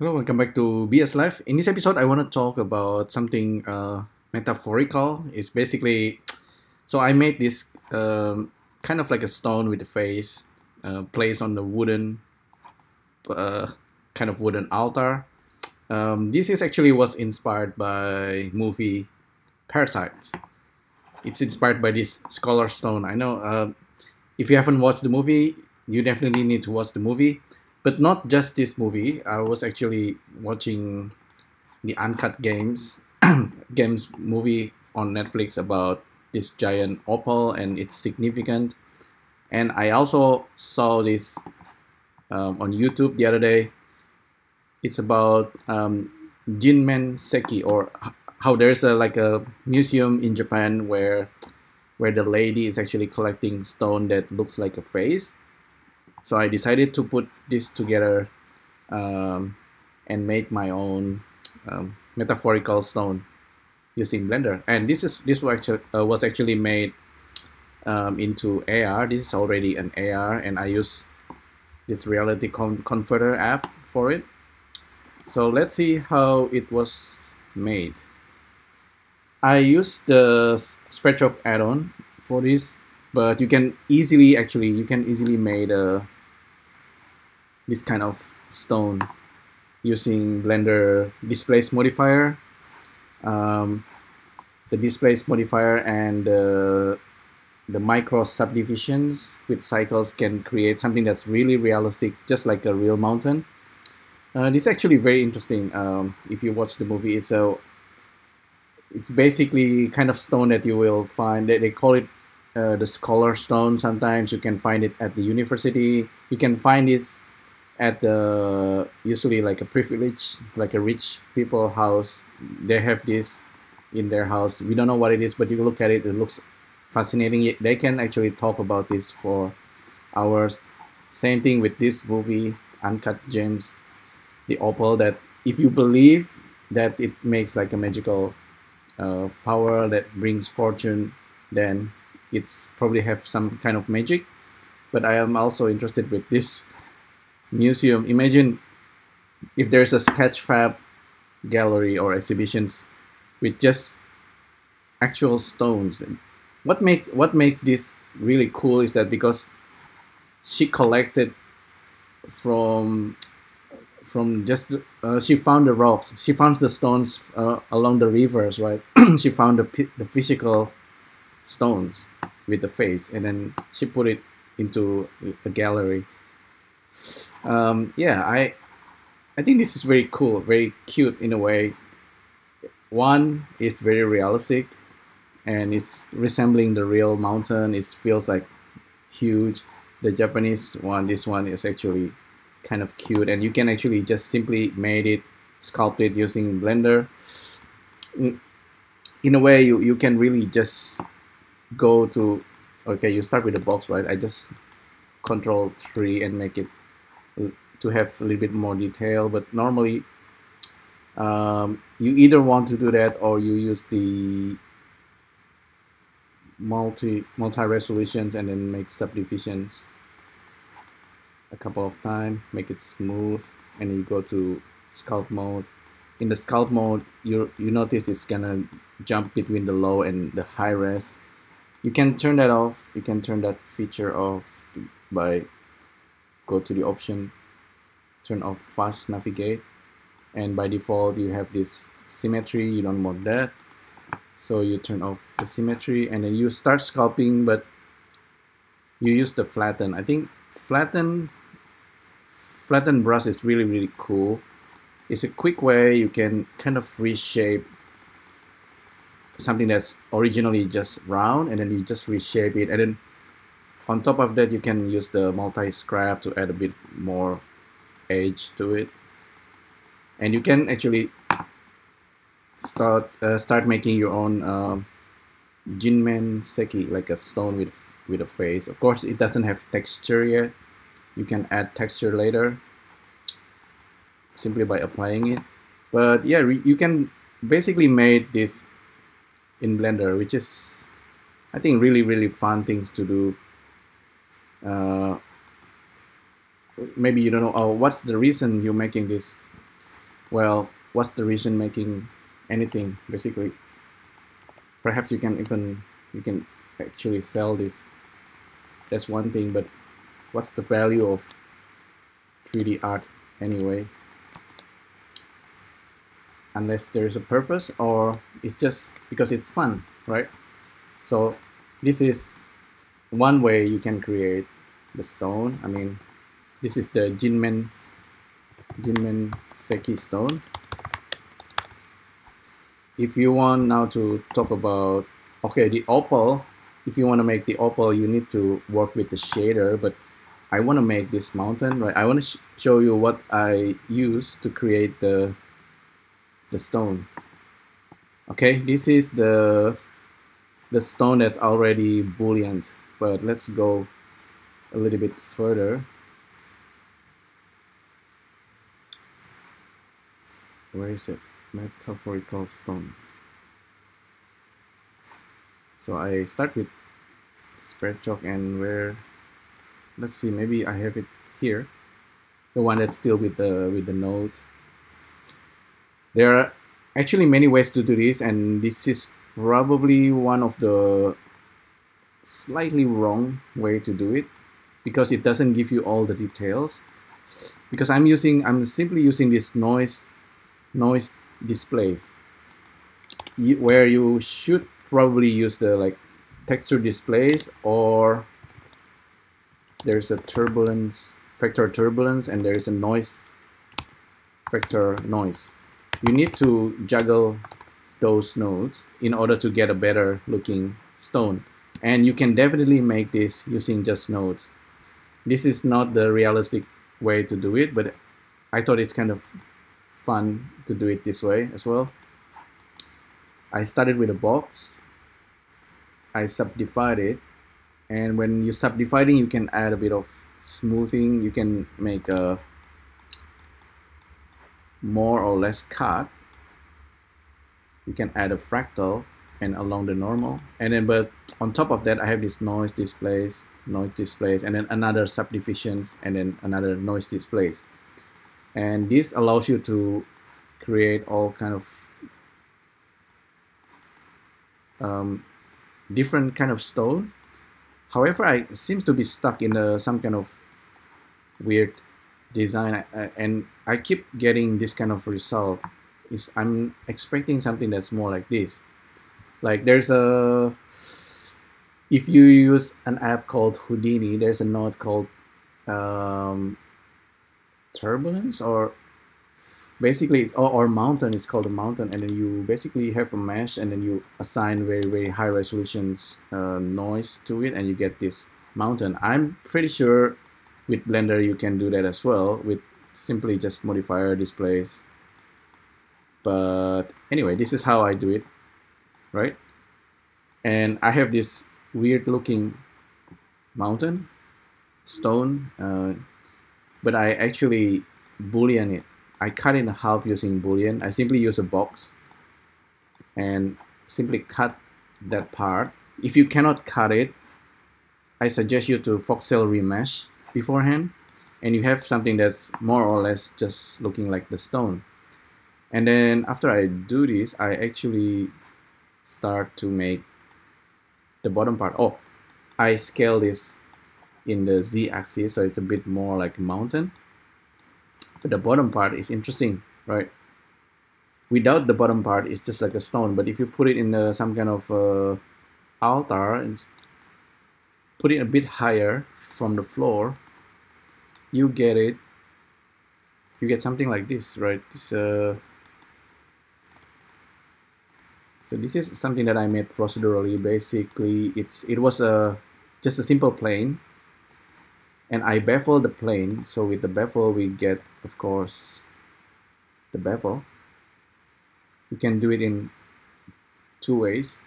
Hello, welcome back to BS Live. In this episode, I want to talk about something metaphorical. It's basically, so I made this kind of like a stone with a face placed on the wooden, kind of wooden altar. This is actually was inspired by movie Parasite. It's inspired by this scholar stone. I know if you haven't watched the movie, you definitely need to watch the movie. But not just this movie. I was actually watching the Uncut Gems movie on Netflix about this giant opal and its significance. And I also saw this on YouTube the other day. It's about Jinmenseki, or how there's like a museum in Japan where the lady is actually collecting stone that looks like a face. So I decided to put this together and make my own metaphorical stone using Blender. And this was actually made into AR. This is already an AR, and I use this Reality Converter app for it. So let's see how it was made. I used the SVerchok add-on for this. But you can easily make this kind of stone using Blender Displace modifier, the Displace modifier, and the micro subdivisions with Cycles can create something that's really realistic, just like a real mountain. This is actually very interesting. If you watch the movie, it's basically kind of stone that you will find. They call it the scholar stone. Sometimes you can find it at the university. You can find it at the usually like a privileged, like a rich people house. They have this in their house. We don't know what it is, but you look at it, it looks fascinating. They can actually talk about this for hours. Same thing with this movie, Uncut Gems, the opal, that if you believe that it makes like a magical power that brings fortune, then it's probably have some kind of magic. But I am also interested with this museum. Imagine if there's a Sketchfab gallery or exhibitions with just actual stones. And what makes this really cool is that because she collected from just she found the rocks, she found the stones along the rivers, right? She found the physical stones with the face, and then she put it into a gallery. Yeah, I think this is very cool, very cute in a way. One is very realistic, and it's resembling the real mountain. It feels like huge. The Japanese one, this one is actually kind of cute, and you can actually just simply made it, sculpt it using Blender. In a way, you can really just go to, okay, you start with the box, right? I just Control-3 and make it to have a little bit more detail. But normally you either want to do that, or you use the multi resolutions and then make subdivisions a couple of times, make it smooth, and you go to sculpt mode. In the sculpt mode, you notice it's gonna jump between the low and the high res. You can turn that off. You can turn that feature off by go to the option, turn off fast navigate, and by default you have this symmetry. You don't want that, so you turn off the symmetry, and then you start sculpting, but you use the flatten. I think flatten brush is really cool. It's a quick way you can kind of reshape something that's originally just round, and then you just reshape it, and then on top of that you can use the multi-scrap to add a bit more edge to it. And you can actually start making your own Jinmenseki, like a stone with a face. Of course it doesn't have texture yet. You can add texture later simply by applying it. But yeah, you can basically make this in Blender, which is, I think, really fun things to do. Maybe you don't know, oh, what's the reason you're making this? well, what's the reason making anything basically? Perhaps you can even, you can actually sell this. That's one thing, but what's the value of 3D art anyway? Unless there is a purpose, or it's just because it's fun, right? So this is one way you can create the stone. I mean, this is the Jinmenseki stone. If you want now to talk about, okay, the opal, if you want to make the opal, you need to work with the shader, but I want to make this mountain, right? I want to show you what I use to create the stone. Okay, this is the stone that's already boolean, but let's go a little bit further. Where is it? Metaphorical stone. So I start with SVerchok, and where, let's see, maybe I have it here, the one that's still with the nodes. There are actually many ways to do this, and this is probably one of the slightly wrong way to do it, because it doesn't give you all the details. Because I'm simply using this noise displace, where you should probably use the like texture displays, or there's a turbulence vector turbulence, and there is a noise vector noise. You need to juggle those nodes in order to get a better looking stone, and you can definitely make this using just nodes. This is not the realistic way to do it, but I thought it's kind of fun to do it this way as well. I started with a box, I subdivided it, and when you're subdividing, you can add a bit of smoothing. You can make a more or less cut, you can add a fractal and along the normal, and then but on top of that I have this noise displays, and then another subdivisions, and then another noise displays. And this allows you to create all kind of different kind of stone. However, I seems to be stuck in some kind of weird design, and I keep getting this kind of result. I'm expecting something that's more like this. Like there's a, if you use an app called Houdini, there's a node called turbulence, or basically or mountain, it's called a mountain, and then you basically have a mesh, and then you assign very, very high resolutions noise to it, and you get this mountain. I'm pretty sure with Blender you can do that as well, with simply just modifier displays. But anyway, this is how I do it, right? And I have this weird looking mountain stone, but I actually boolean it. I cut it in half using boolean. I simply use a box and simply cut that part. If you cannot cut it, I suggest you to voxel remesh beforehand, and you have something that's more or less just looking like the stone. And then after I do this, I actually start to make the bottom part. Oh, I scale this in the z-axis, so it's a bit more like mountain, but the bottom part is interesting, right? Without the bottom part, it's just like a stone, but if you put it in some kind of altar and put it a bit higher from the floor, you get it. You get something like this, right? This, so this is something that I made procedurally. Basically, it was just a simple plane, and I bevel the plane. So with the bevel, we get, of course, the bevel. You can do it in two ways,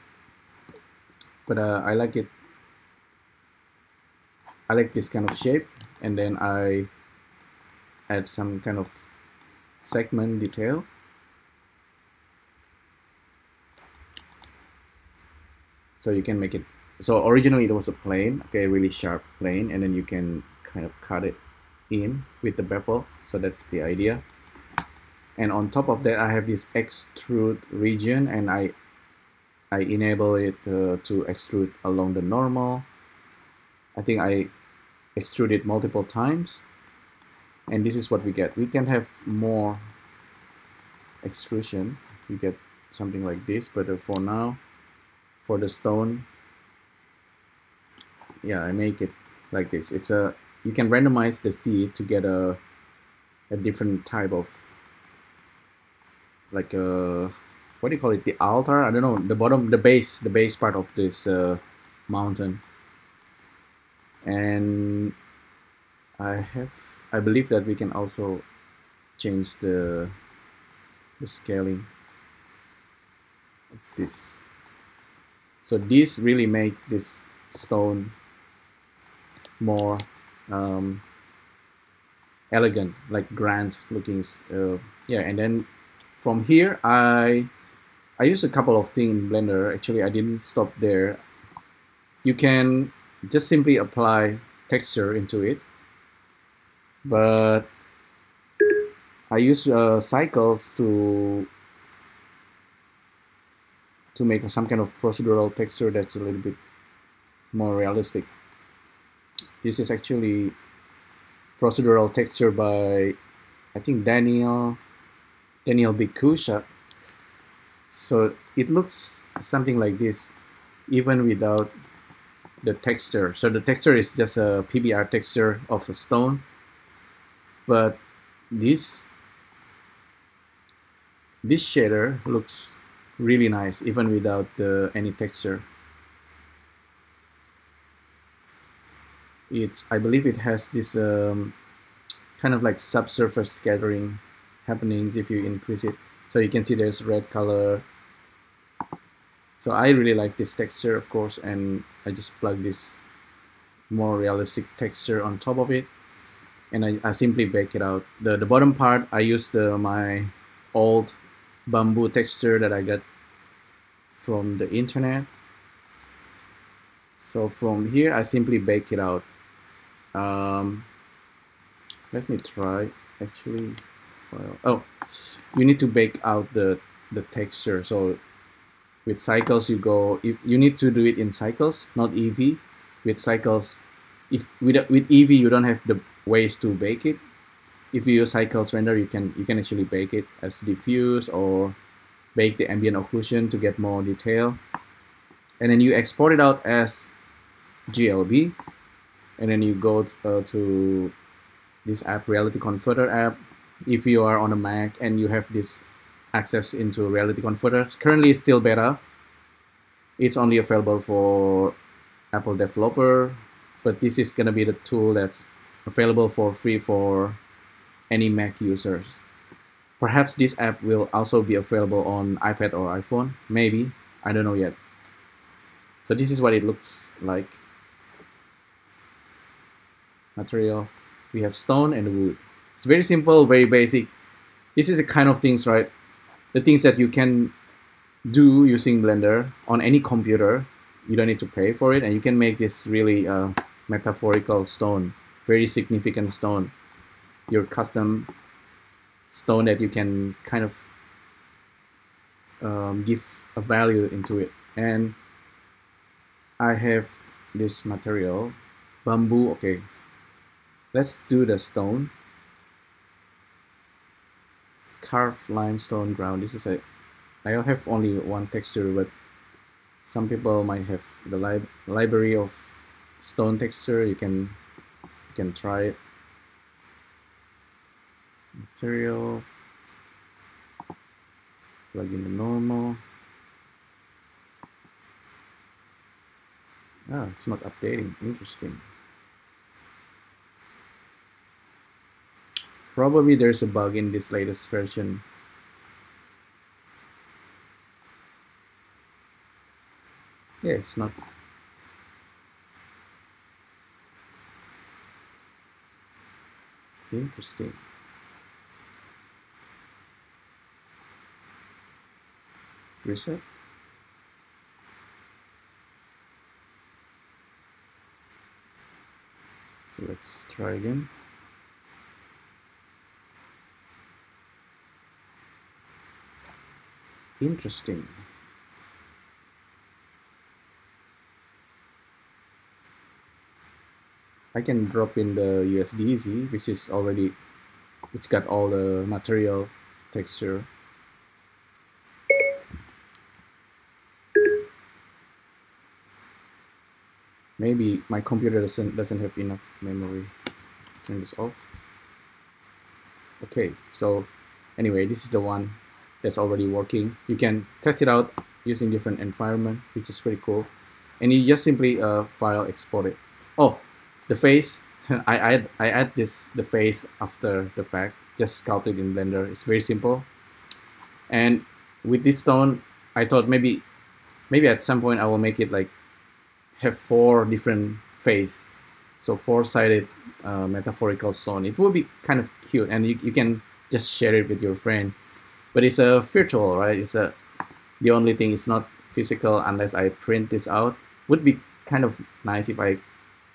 but I like it. I like this kind of shape, and then I add some kind of segment detail. So you can make it, so originally it was a plane, okay, really sharp plane, and then you can kind of cut it in with the bevel. So that's the idea. and on top of that I have this extrude region, and I enable it to extrude along the normal. I think I extrude it multiple times, and this is what we get. We can have more extrusion, you get something like this, but for now, for the stone, yeah, I make it like this. It's a, you can randomize the seed to get a different type of, like a, what do you call it, the altar, I don't know, the bottom, the base part of this mountain. And I believe that we can also change the scaling of this. So this really make this stone more elegant, like grand looking. Yeah, and then from here I use a couple of things in Blender. Actually, I didn't stop there. You can just simply apply texture into it, but I use Cycles to make some kind of procedural texture that's a little bit more realistic. This is actually procedural texture by, I think, Daniel Bikusha. So it looks something like this, even without the texture. So the texture is just a PBR texture of a stone, but this shader looks really nice even without any texture. It's, I believe it has this kind of like subsurface scattering happenings if you increase it. So you can see there's red color. So I really like this texture, of course, and I just plug this more realistic texture on top of it, and I simply bake it out. The bottom part, I used my old bamboo texture that I got from the internet. So from here, I simply bake it out. Let me try, actually. Oh, you need to bake out the texture. So with Cycles, you go, you need to do it in Cycles, not Eevee. With Cycles, with Eevee, you don't have the ways to bake it. If you use Cycles Render, you can actually bake it as diffuse or bake the ambient occlusion to get more detail. And then you export it out as GLB, and then you go to this app, Reality Converter app. If you are on a Mac and you have this access into Reality Converter, currently it's still beta. It's only available for Apple developer, but this is gonna be the tool that's available for free for any Mac users. Perhaps this app will also be available on iPad or iPhone, maybe, I don't know yet. So this is what it looks like. Material, we have stone and wood. It's very simple, very basic. This is the kind of things, right? The things that you can do using Blender on any computer. You don't need to pay for it, and you can make this really metaphorical stone, very significant stone, your custom stone that you can kind of give a value into it. And I have this material, bamboo. Okay, let's do the stone. Carved limestone ground. This is a, I have only one texture, but some people might have the library of stone texture. You can try it. Material, plug in the normal. Ah, it's not updating. Interesting. Probably there's a bug in this latest version. Yeah, it's not. Interesting. Reset. So let's try again. Interesting. I can drop in the USDZ, which is already, it's got all the material texture. Maybe my computer doesn't have enough memory. Turn this off. Okay, so anyway, this is the one that's already working. You can test it out using different environment, which is pretty cool. And you just simply file export it. Oh, the face, I add the face after the fact. Just sculpt it in Blender. It's very simple. And with this stone, I thought maybe at some point I will make it like have 4 different faces. So 4-sided metaphorical stone. It will be kind of cute, and you can just share it with your friend. But it's a virtual, right? It's a, the only thing is not physical unless I print this out. Would be kind of nice if I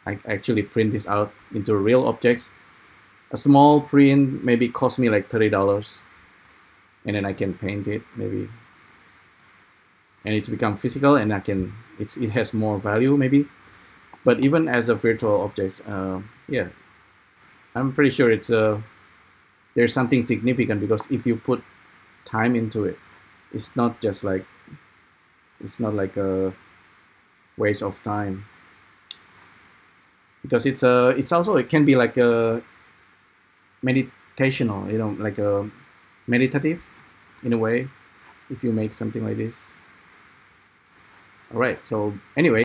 actually print this out into real objects. A small print maybe cost me like $30, and then I can paint it maybe, and it's become physical, and I can, it has more value maybe. But even as a virtual objects, yeah, I'm pretty sure it's there's something significant, because if you put time into it, it's not like a waste of time, because it can be like a meditational, you know, like a meditative in a way, if you make something like this. All right, so anyway,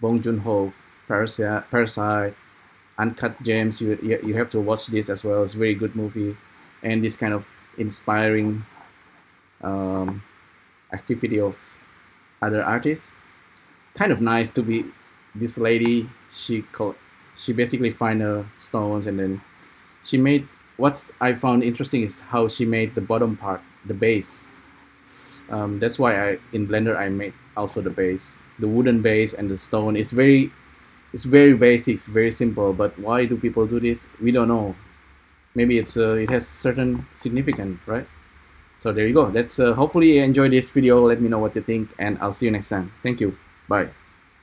Bong Joon-ho, Parasite, Uncut Gems, you have to watch this as well. It's a very good movie, and this kind of inspiring activity of other artists. Kind of nice to be this lady. She basically find her stones, and then she made, what I found interesting is how she made the bottom part, the base. That's why in Blender I made also the base, the wooden base and the stone. It's very basic, it's very simple. But why do people do this? We don't know. Maybe it has certain significance, right? So there you go. That's hopefully you enjoyed this video. Let me know what you think, and I'll see you next time. Thank you. Bye.